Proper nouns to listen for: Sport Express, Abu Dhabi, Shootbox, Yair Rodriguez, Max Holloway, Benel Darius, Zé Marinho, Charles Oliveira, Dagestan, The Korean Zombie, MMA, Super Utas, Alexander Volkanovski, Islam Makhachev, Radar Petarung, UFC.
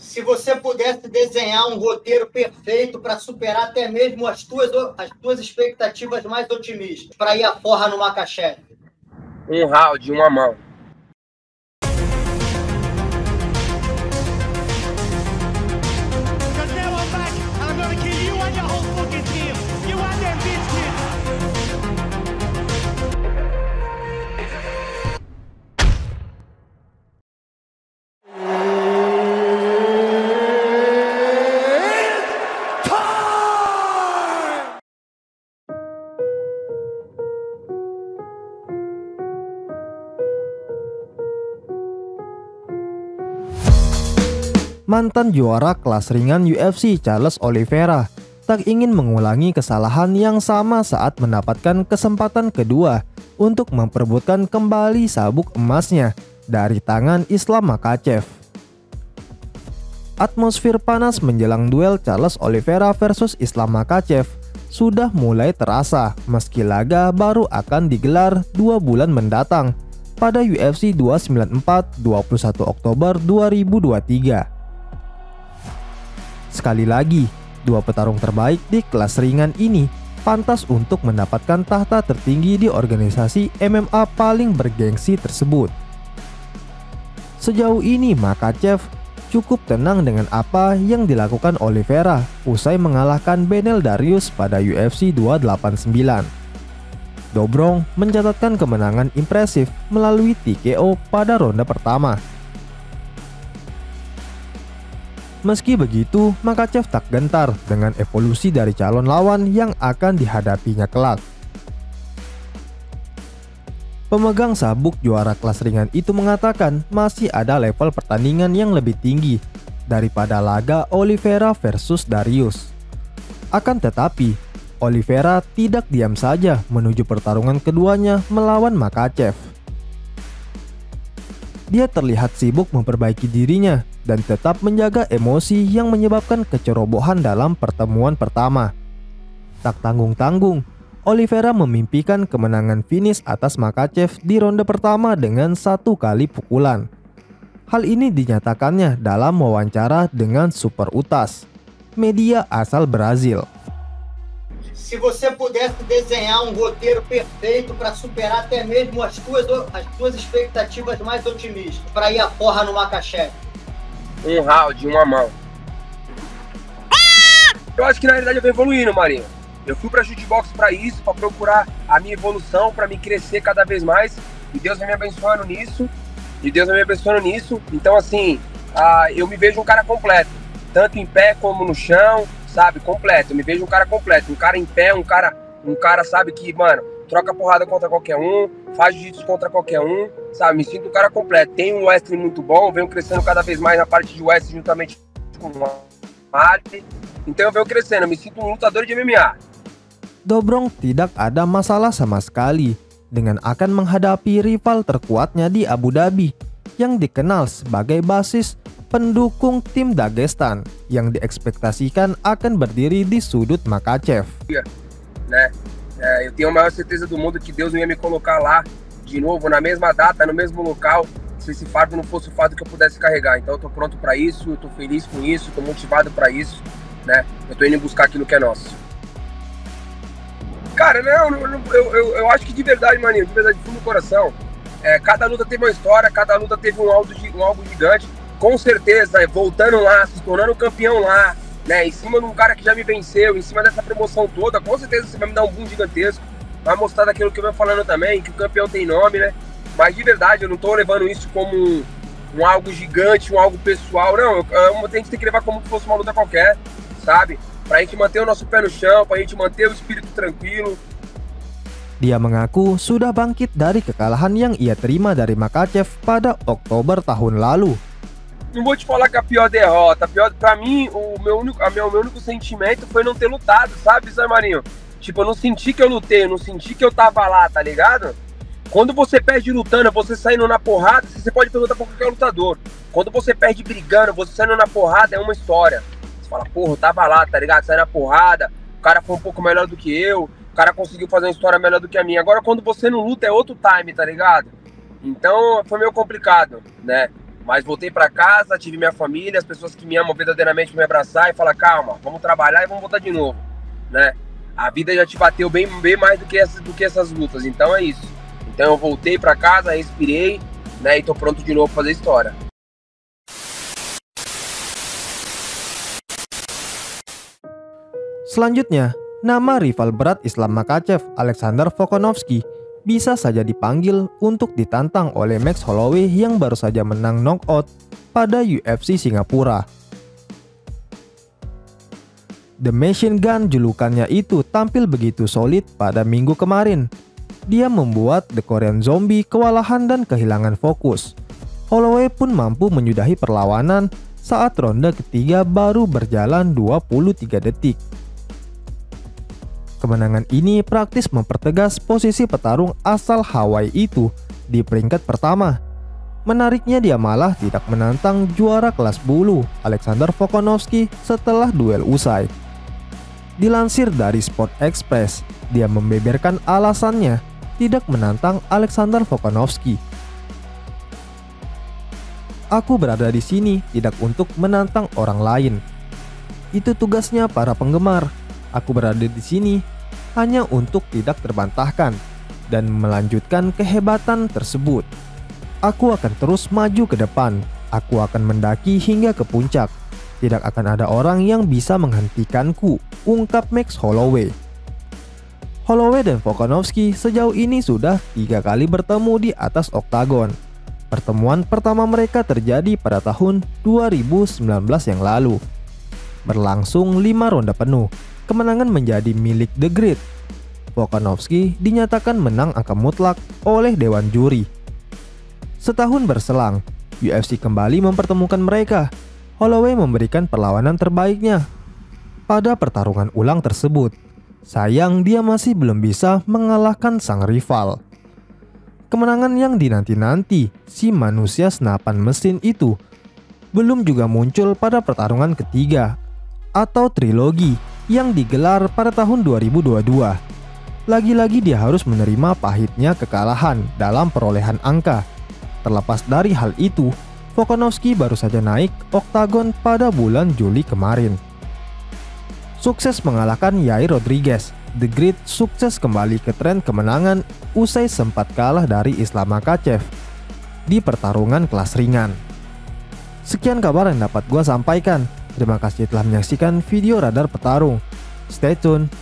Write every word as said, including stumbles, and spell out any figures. Se você pudesse desenhar um roteiro perfeito para superar até mesmo as tuas, as tuas expectativas mais otimistas, para ir a forra no Makhachev. Um round, uma mão. Mantan juara kelas ringan U F C Charles Oliveira tak ingin mengulangi kesalahan yang sama saat mendapatkan kesempatan kedua untuk memperebutkan kembali sabuk emasnya dari tangan Islam Makhachev. Atmosfer panas menjelang duel Charles Oliveira versus Islam Makhachev sudah mulai terasa meski laga baru akan digelar dua bulan mendatang pada U F C dua sembilan empat dua puluh satu Oktober dua ribu dua puluh tiga. Sekali lagi, dua petarung terbaik di kelas ringan ini pantas untuk mendapatkan tahta tertinggi di organisasi M M A paling bergengsi tersebut. Sejauh ini Makhachev cukup tenang dengan apa yang dilakukan Oliveira usai mengalahkan Benel Darius pada U F C dua delapan sembilan. Dobrong mencatatkan kemenangan impresif melalui T K O pada ronde pertama. Meski begitu, Makhachev tak gentar dengan evolusi dari calon lawan yang akan dihadapinya kelak. Pemegang sabuk juara kelas ringan itu mengatakan masih ada level pertandingan yang lebih tinggi daripada laga Oliveira versus Darius. Akan tetapi, Oliveira tidak diam saja menuju pertarungan keduanya melawan Makhachev. Dia terlihat sibuk memperbaiki dirinya dan tetap menjaga emosi yang menyebabkan kecerobohan dalam pertemuan pertama. Tak tanggung-tanggung, Oliveira memimpikan kemenangan finish atas Makhachev di ronde pertama dengan satu kali pukulan. Hal ini dinyatakannya dalam wawancara dengan Super Utas, media asal Brasil. Se você pudesse desenhar um roteiro perfeito para superar até mesmo as tuas, as tuas expectativas mais otimistas, para ir a forra no Makhachev. Um round, uma mão. Ah! Eu acho que na realidade eu venho evoluindo, Marinho. Eu fui pra Shootbox para isso, para procurar a minha evolução, para me crescer cada vez mais. E Deus vem me abençoando nisso. E Deus vem me abençoando nisso. Então assim, ah, eu me vejo um cara completo. Tanto em pé como no chão. Sabe, completo, eu me vejo um cara completo, um cara em pé, um cara, um cara sabe que, mano, troca porrada contra qualquer um, faz jiu-jitsu contra qualquer um, sabe, me sinto um cara completo, tem um wrestling muito bom, venho crescendo cada vez mais na parte de wrestling juntamente com o Mali, então eu venho crescendo, eu me sinto um lutador de M M A. Dobrong tidak ada masalah sama sekali dengan akan menghadapi rival terkuatnya di Abu Dhabi yang dikenal sebagai basis pendukung tim Dagestan yang diekspektasikan akan berdiri di sudut Makhachev. Né? É, eu tenho a maior certeza do mundo que Deus não ia me colocar lá de novo na mesma data, no mesmo local, se esse fardo não fosse o fardo que eu pudesse carregar. Então eu tô pronto para isso, eu tô feliz com isso, tô motivado para isso, né? Eu tô indo buscar aquilo que é nosso. Cara, não, eu, eu, eu acho que de verdade, maninho, de verdade, de fundo do coração, é, cada luta teve uma história, cada luta teve um algo, um algo gigante. Com certeza, voltando lá, se tornando campeão lá, né, em cima de um cara que já me venceu, em cima dessa promoção toda, com certeza você vai me dar um boom gigantesco, vai mostrar daquilo que eu venho falando também, que o campeão tem nome, né, mas de verdade, eu não tô levando isso como um, um algo gigante, um algo pessoal, não, eu, eu, a gente tem que levar como se fosse uma luta qualquer, sabe, pra gente manter o nosso pé no chão, pra gente manter o espírito tranquilo. Dia mengaku sudah bangkit dari kekalahan yang ia terima dari Makhachev pada Oktober tahun lalu. Não vou te falar que a pior derrota, a pior, pra mim, o meu único, a minha, o meu único sentimento foi não ter lutado, sabe, Zé Marinho? Tipo, eu não senti que eu lutei, eu não senti que eu tava lá, tá ligado? Quando você perde lutando, você saindo na porrada, você pode perguntar pra qualquer lutador. Quando você perde brigando, você saindo na porrada, é uma história. Você fala, porra, eu tava lá, tá ligado? Saindo na porrada, o cara foi um pouco melhor do que eu, o cara conseguiu fazer uma história melhor do que a minha. Agora, quando você não luta, é outro time, tá ligado? Então, foi meio complicado, né? Mas voltei para casa, tive minha família, as pessoas que me amam verdadeiramente me abraçar e falar, calma, vamos trabalhar e vamos voltar de novo, né? A vida já te bateu bem, bem mais do que, essas, do que essas lutas, então é isso. Então eu voltei para casa, respirei, né, e tô pronto de novo pra fazer história. Selanjutnya, nama rival berat Islam Makhachev, Alexander Volkanovski, bisa saja dipanggil untuk ditantang oleh Max Holloway yang baru saja menang knockout pada U F C Singapura. The Machine Gun julukannya itu tampil begitu solid pada minggu kemarin. Dia membuat The Korean Zombie kewalahan dan kehilangan fokus. Holloway pun mampu menyudahi perlawanan saat ronde ketiga baru berjalan dua puluh tiga detik. Kemenangan ini praktis mempertegas posisi petarung asal Hawaii itu di peringkat pertama. Menariknya, dia malah tidak menantang juara kelas bulu Alexander Volkanovski setelah duel usai. Dilansir dari Sport Express, dia membeberkan alasannya tidak menantang Alexander Volkanovski. Aku berada di sini tidak untuk menantang orang lain. Itu tugasnya para penggemar. Aku berada di sini hanya untuk tidak terbantahkan dan melanjutkan kehebatan tersebut. Aku akan terus maju ke depan. Aku akan mendaki hingga ke puncak. Tidak akan ada orang yang bisa menghentikanku, ungkap Max Holloway. Holloway dan Volkanovski sejauh ini sudah tiga kali bertemu di atas oktagon. Pertemuan pertama mereka terjadi pada tahun dua ribu sembilan belas yang lalu. Berlangsung lima ronde penuh, kemenangan menjadi milik The Great. Volkanovski dinyatakan menang angka mutlak oleh Dewan Juri. Setahun berselang, U F C kembali mempertemukan mereka. Holloway memberikan perlawanan terbaiknya pada pertarungan ulang tersebut. Sayang, dia masih belum bisa mengalahkan sang rival. Kemenangan yang dinanti-nanti si manusia senapan mesin itu belum juga muncul pada pertarungan ketiga atau trilogi yang digelar pada tahun dua ribu dua puluh dua. Lagi-lagi dia harus menerima pahitnya kekalahan dalam perolehan angka. Terlepas dari hal itu, Volkanovski baru saja naik oktagon pada bulan Juli kemarin. Sukses mengalahkan Yair Rodriguez, The Great sukses kembali ke tren kemenangan usai sempat kalah dari Islam Makhachev di pertarungan kelas ringan. Sekian kabar yang dapat gua sampaikan. Terima kasih telah menyaksikan video Radar Petarung. Stay tune.